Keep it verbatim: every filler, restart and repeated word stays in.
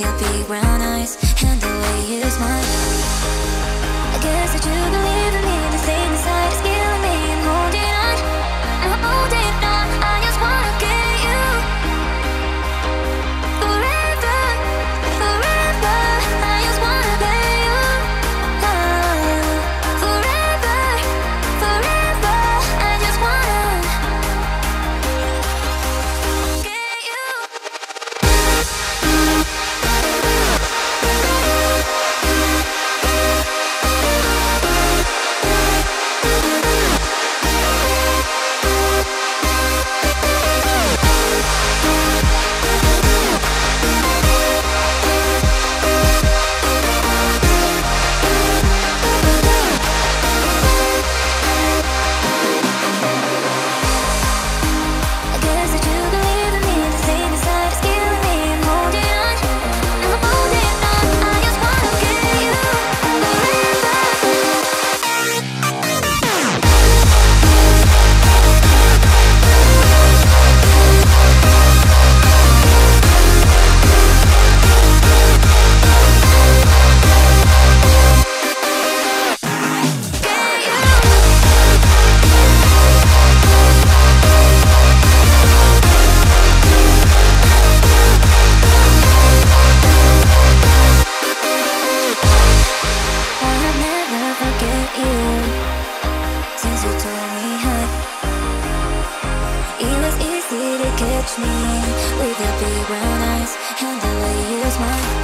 your big brown eyes and the way you smile. I guess that you believe in me. The same inside is killing me. I'm holding on, I'm holding on. I just wanna get you forever, forever. I just wanna be you, oh. Forever, forever. I just wanna get you. It's easy to catch me with your big brown eyes and the way you smile.